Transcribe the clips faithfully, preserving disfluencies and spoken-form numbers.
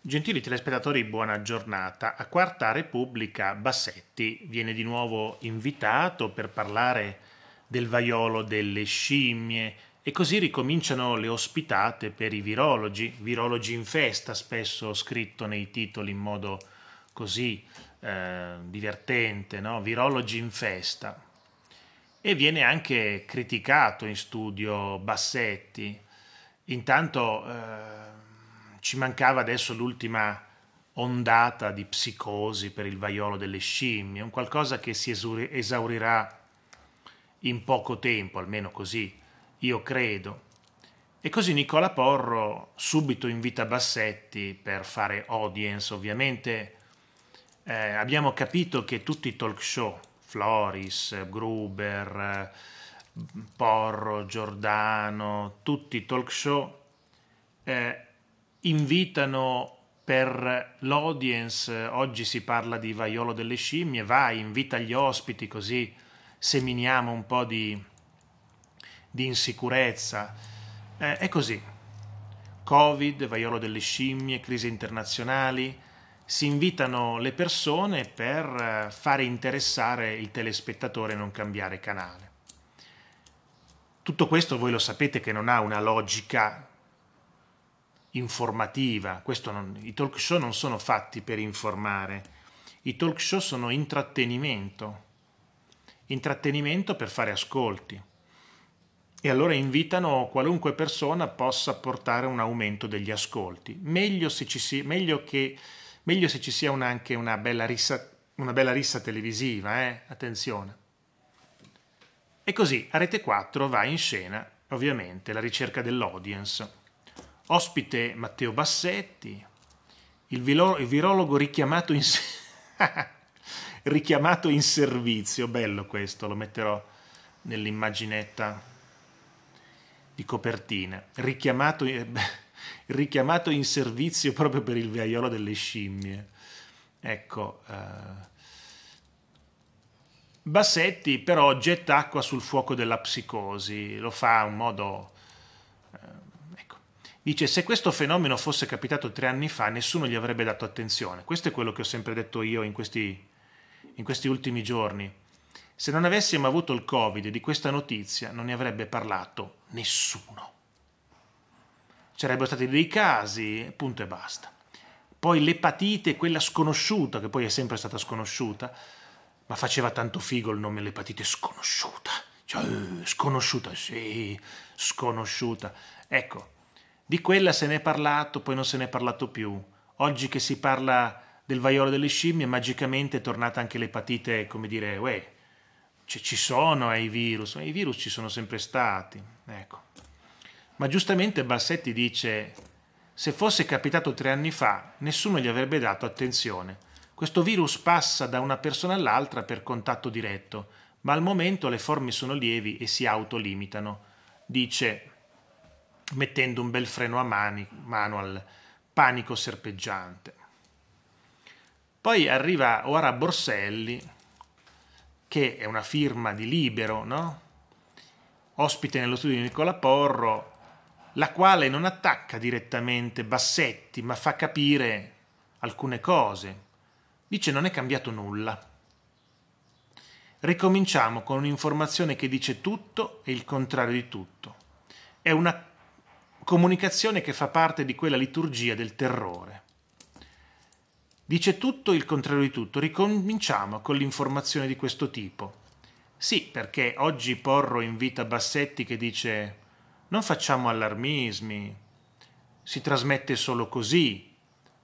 Gentili telespettatori, buona giornata. A Quarta Repubblica Bassetti viene di nuovo invitato per parlare del vaiolo delle scimmie e così ricominciano le ospitate per i virologi, virologi in festa, spesso scritto nei titoli in modo così eh, divertente, no? Virologi in festa. E viene anche criticato in studio Bassetti. Intanto eh, ci mancava adesso l'ultima ondata di psicosi per il vaiolo delle scimmie, un qualcosa che si esaurirà in poco tempo, almeno così io credo. E così Nicola Porro subito invita Bassetti per fare audience. Ovviamente eh, abbiamo capito che tutti i talk show, Floris, Gruber, Porro, Giordano, tutti i talk show eh, invitano per l'audience. Oggi si parla di vaiolo delle scimmie, vai, invita gli ospiti così seminiamo un po' di, di insicurezza. Eh, è così, Covid, vaiolo delle scimmie, crisi internazionali, si invitano le persone per fare interessare il telespettatore e non cambiare canale. Tutto questo voi lo sapete che non ha una logica informativa. Questo non, i talk show non sono fatti per informare, i talk show sono intrattenimento, intrattenimento per fare ascolti, e allora invitano qualunque persona possa portare un aumento degli ascolti. Meglio se ci sia, meglio che, meglio se ci sia un, anche una bella rissa, una bella rissa televisiva, eh? Attenzione. E così a Rete quattro va in scena ovviamente la ricerca dell'audience. Ospite Matteo Bassetti, il, viro il virologo richiamato in, richiamato in servizio. Bello questo, lo metterò nell'immaginetta di copertina. Richiamato, eh, richiamato in servizio proprio per il vaiolo delle scimmie. Ecco, eh. Bassetti però getta acqua sul fuoco della psicosi, lo fa in modo... Eh, Dice, se questo fenomeno fosse capitato tre anni fa, nessuno gli avrebbe dato attenzione. Questo è quello che ho sempre detto io in questi, in questi ultimi giorni. Se non avessimo avuto il Covid, di questa notizia non ne avrebbe parlato nessuno. C'erano stati dei casi, punto e basta. Poi l'epatite, quella sconosciuta, che poi è sempre stata sconosciuta, ma faceva tanto figo il nome, l'epatite sconosciuta. Cioè, sconosciuta, sì, sconosciuta. Ecco. Di quella se ne è parlato, poi non se ne è parlato più. Oggi che si parla del vaiolo delle scimmie, magicamente è tornata anche l'epatite, come dire, uè, ci sono i virus, ma i virus ci sono sempre stati. Ecco. Ma giustamente Bassetti dice, se fosse capitato tre anni fa, nessuno gli avrebbe dato attenzione. Questo virus passa da una persona all'altra per contatto diretto, ma al momento le forme sono lievi e si autolimitano. Dice... mettendo un bel freno a mani, mano al panico serpeggiante. Poi arriva Oara Borselli, che è una firma di Libero, no? Ospite nello studio di Nicola Porro, la quale non attacca direttamente Bassetti, ma fa capire alcune cose. Dice non è cambiato nulla. Ricominciamo con un'informazione che dice tutto e il contrario di tutto. È una comunicazione che fa parte di quella liturgia del terrore. Dice tutto il contrario di tutto. Ricominciamo con l'informazione di questo tipo. Sì, perché oggi Porro invita Bassetti che dice non facciamo allarmismi, si trasmette solo così.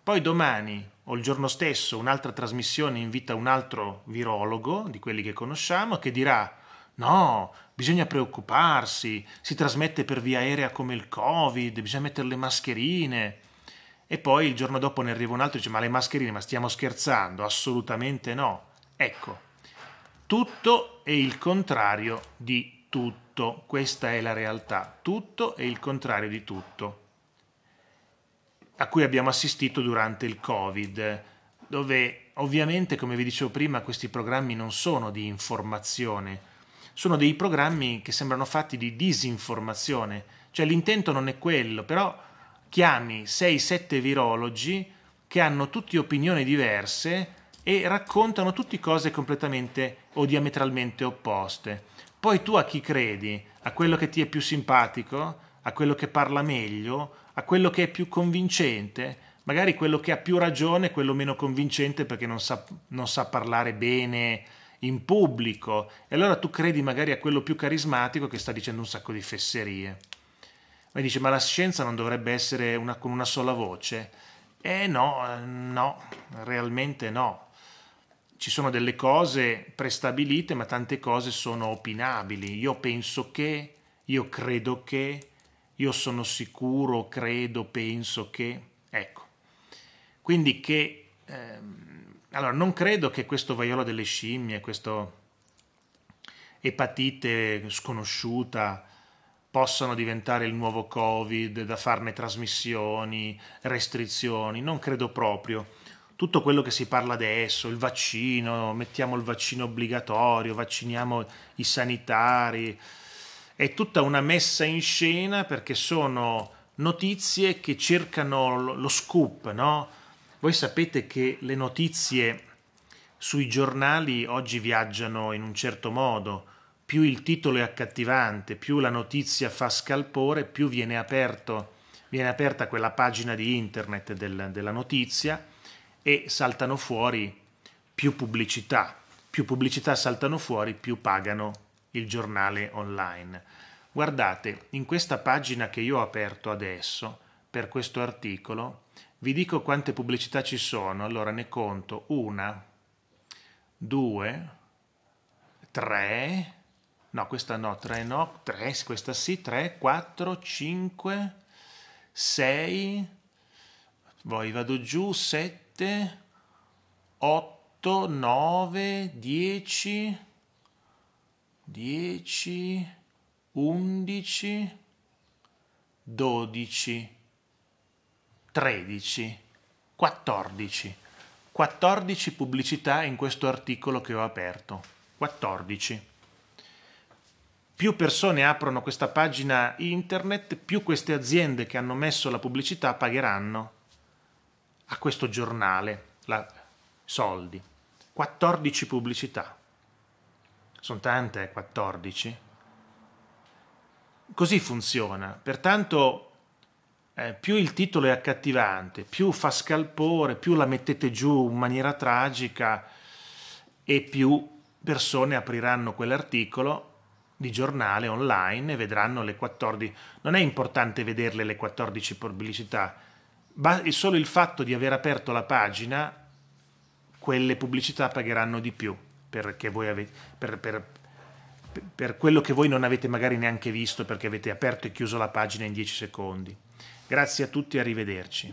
Poi domani o il giorno stesso un'altra trasmissione invita un altro virologo di quelli che conosciamo che dirà no, bisogna preoccuparsi, si trasmette per via aerea come il Covid, bisogna mettere le mascherine. E poi il giorno dopo ne arriva un altro e dice ma le mascherine, ma stiamo scherzando? Assolutamente no. Ecco, tutto è il contrario di tutto, questa è la realtà, tutto è il contrario di tutto, a cui abbiamo assistito durante il Covid, dove ovviamente, come vi dicevo prima, questi programmi non sono di informazione, sono dei programmi che sembrano fatti di disinformazione, cioè l'intento non è quello, però chiami sei sette virologi che hanno tutti opinioni diverse e raccontano tutte cose completamente o diametralmente opposte. Poi tu a chi credi? A quello che ti è più simpatico? A quello che parla meglio? A quello che è più convincente? Magari quello che ha più ragione è quello meno convincente perché non sa, non sa parlare bene in pubblico. E allora tu credi magari a quello più carismatico che sta dicendo un sacco di fesserie. Ma dice, ma la scienza non dovrebbe essere una, con una sola voce? Eh no, no, realmente no. Ci sono delle cose prestabilite, ma tante cose sono opinabili. Io penso che, io credo che, io sono sicuro, credo, penso che... Ecco. Quindi che... Ehm, allora, non credo che questo vaiolo delle scimmie, questa epatite sconosciuta... possano diventare il nuovo Covid, da farne trasmissioni, restrizioni, non credo proprio. Tutto quello che si parla adesso, il vaccino, mettiamo il vaccino obbligatorio, vacciniamo i sanitari, è tutta una messa in scena perché sono notizie che cercano lo scoop, no? Voi sapete che le notizie sui giornali oggi viaggiano in un certo modo. Più il titolo è accattivante, più la notizia fa scalpore, più viene, aperto, viene aperta quella pagina di internet del, della notizia e saltano fuori più pubblicità. Più pubblicità saltano fuori, più pagano il giornale online. Guardate, in questa pagina che io ho aperto adesso, per questo articolo, vi dico quante pubblicità ci sono. Allora ne conto una, due, tre... No, questa no, tre no, tre, questa sì, tre, quattro, cinque, sei, poi vado giù, sette, otto, nove, dieci, dieci, undici, dodici, tredici, quattordici. quattordici pubblicità in questo articolo che ho aperto, quattordici. Più persone aprono questa pagina internet, più queste aziende che hanno messo la pubblicità pagheranno a questo giornale la... soldi. quattordici pubblicità. Sono tante, eh, quattordici. Così funziona. Pertanto, eh, più il titolo è accattivante, più fa scalpore, più la mettete giù in maniera tragica e più persone apriranno quell'articolo di giornale online e vedranno le quattordici. Non è importante vederle le quattordici pubblicità, ma solo il fatto di aver aperto la pagina, quelle pubblicità pagheranno di più perché voi avete, per, per, per quello che voi non avete magari neanche visto perché avete aperto e chiuso la pagina in dieci secondi. Grazie a tutti e arrivederci.